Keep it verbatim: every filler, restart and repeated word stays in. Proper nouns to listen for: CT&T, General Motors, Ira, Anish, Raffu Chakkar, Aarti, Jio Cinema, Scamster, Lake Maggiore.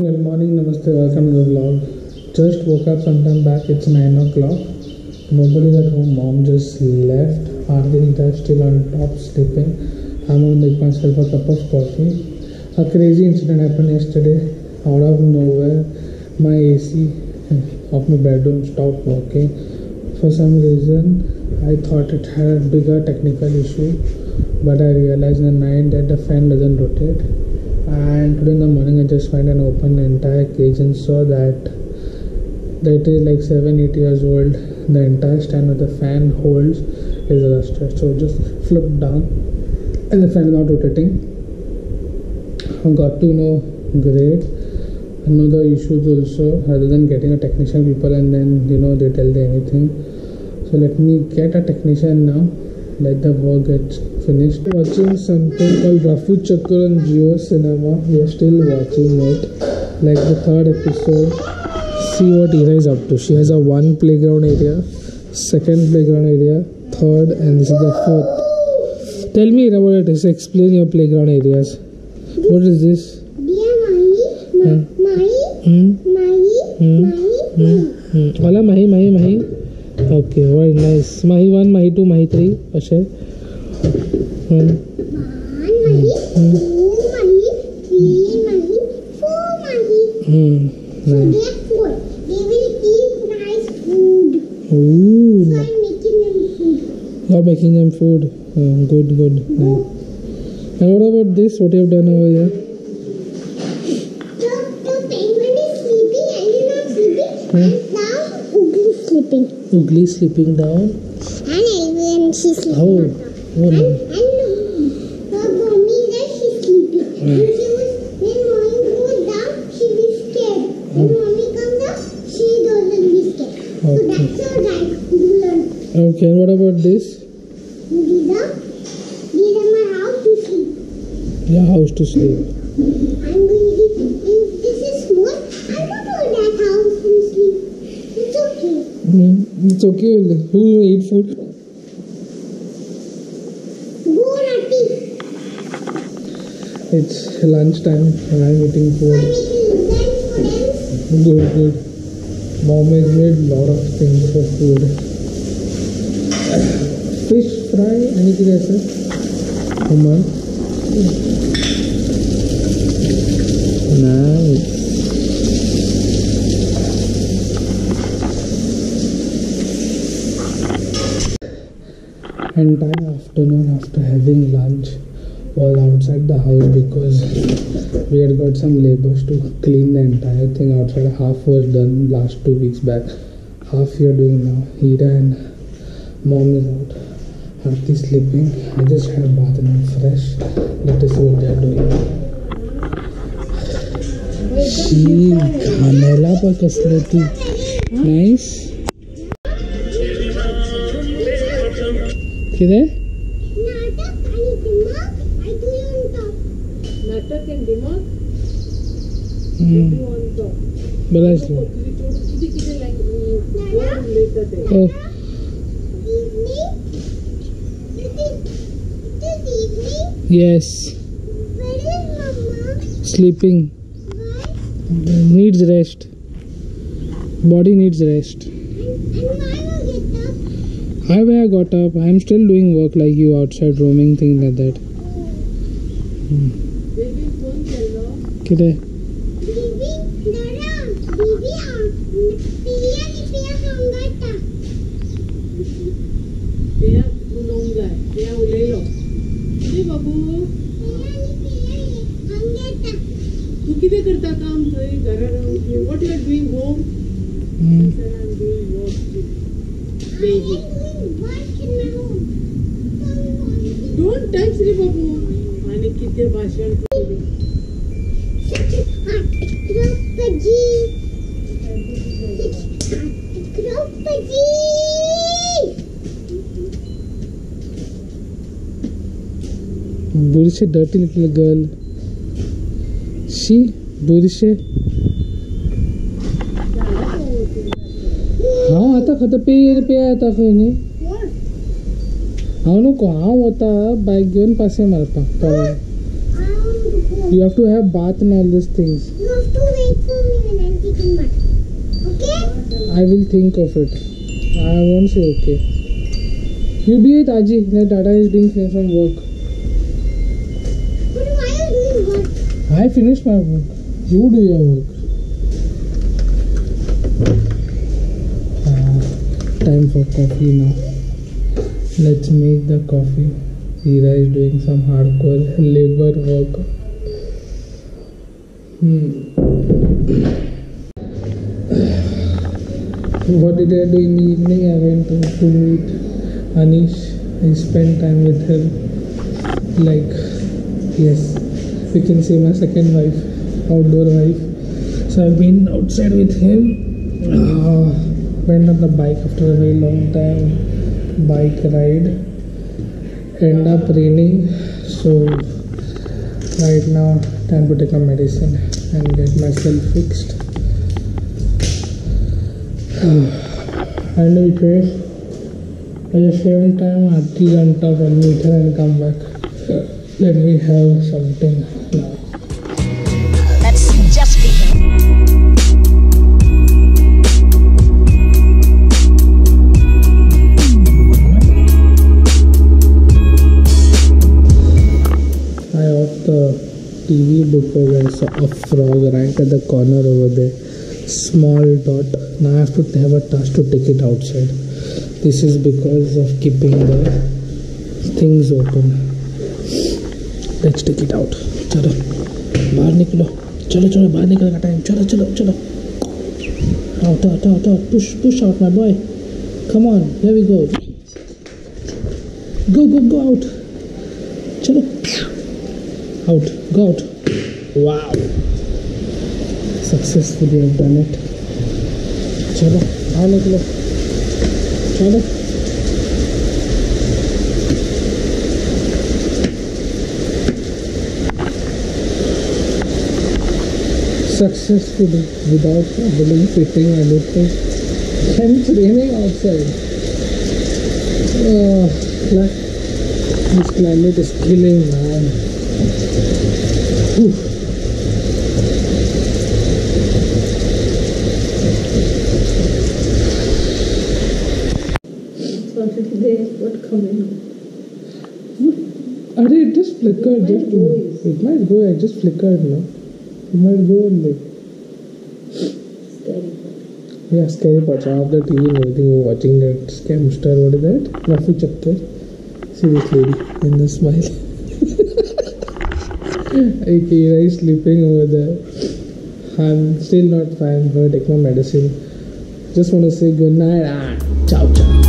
Good morning, namaste, welcome to the vlog. Just woke up sometime back, it's nine o'clock. Nobody's at home, mom just left. Aarti is still on top sleeping. I'm gonna make myself a cup of coffee. A crazy incident happened yesterday. Out of nowhere, my A C of my bedroom stopped working. For some reason, I thought it had a bigger technical issue, but I realized in the night that the fan doesn't rotate. And today in the morning I just went and opened the entire cage and saw that that is like seven eight years old. The entire stand of the fan holds is rusted, so just flipped down and the fan is not rotating. I got to know great. Another issues also, rather than getting a technician people and then you know they tell them anything, so let me get a technician now. Let the work get finished. Watching something called Raffu Chakkar on Jio Cinema. We are still watching it. Like the third episode. See what Ira is up to. She has a one playground area, second playground area, third, and this is the fourth. Tell me, Ira, what it is. Explain your playground areas. What is this? Mahi, mahi, mahi, mahi, mahi, mahi, mahi. Okay, very nice. Mahi one, Mahi two, Mahi three. Ashay. One, Mahi two, Mahi three, Mahi four, Mahi. Hmm. So therefore, they will eat nice food. Ooh. So I'm making them food. You're making them food. Oh, good, good. No. And what about this? What you have done over here? The, the penguin is sleeping and you're not sleeping. Hmm? And now Oogly is sleeping. Oogly sleeping down. And even she's sleeping. Oh, oh and, no. And her mommy is there, she's sleeping. Mm. And she was, when mommy goes down, she'll be scared. When mm. mommy comes up, she doesn't be scared. Okay. So that's her right to learn. Okay, and what about this? These are, these are my house to sleep. Your house to sleep. I'm going to eat. If this is small, I don't know that house to sleep. It's okay. Mm. It's okay. Who will eat food? Go Aarti. It's lunchtime and I'm eating food. I'm eating lunch for them. Good, good. Mom has made a lot of things for food. Fish fry, anything else? Hummer. Nice. Entire afternoon after having lunch was outside the house because we had got some laborers to clean the entire thing outside. Half was done last two weeks back. Half we are doing now. Ira and mom is out. Aarti sleeping. I just had a bath and I'm fresh. Let us see what they are doing. She ghanela par kasleti. Nice. Natak and Dimak, I do you on top. Natak and Dimak, I do you on top. Balasli. Oh. Evening? This evening? Yes. Where is Mama? Sleeping. Why? Needs rest. Body needs rest. And, and why? I where I got up. I am still doing work like you outside, roaming, things like that. Hmm. Kida. What you are doing home? Hmm. Sir, I am doing work too. Don't touch me, Babu. Aane kitne bashan ko bhi. Kropaji. Kropaji. Burish, dirty little girl. She, Burish. हाँ आता खाता पे ये पे आता कोई नहीं. I don't know how by going past him. You have to have bath and all these things. You have to wait. Okay? I will think of it. I won't say okay. You be it, Aji. My data is doing some work. But why are you doing work? I finished my work. You do your work. Ah, time for coffee now. Let's make the coffee. Ira is doing some hardcore labor work. Hmm. What did I do in the evening? I went to, to meet Anish. I spent time with her. Like, yes, we can say my second wife, outdoor wife. So I've been outside with him. Uh, went on the bike after a very long time. Bike ride. End up raining, so right now time to take a medicine and get myself fixed. And we pray at the same time Aarti went up and meet her and come back. Let me have something now. Let's just begin. T V before I saw a frog right at the corner over there, small dot. Now I have to have a task to take it outside. This is because of keeping the things open. Let's take it out. Chalo, bahar niklo. Chalo, chalo, bahar niklo ka time. Chalo, chalo, chalo. Out, out, out, out. Push, push out, my boy. Come on, there we go. Go, go, go out. Chalo. Out, go out. Wow, successfully I've done it. Chalo, now niklo. Chalo. Successfully, without really fitting anything. And it's raining outside. Oh, like, this climate is killing, man. Oof. So after today, what comment? What? Are it just flickered? It just might go. It might go. I just flickered, no? It might go and live. Scary part. Yeah, scary part. Some of the T V and everything you're watching, that Scamster, what is that? Raffu Chakkar. Seriously, in the smile. Ira is sleeping over there. I'm still not fine. I'm going to take my medicine. Just want to say good night. Ah, ciao, ciao.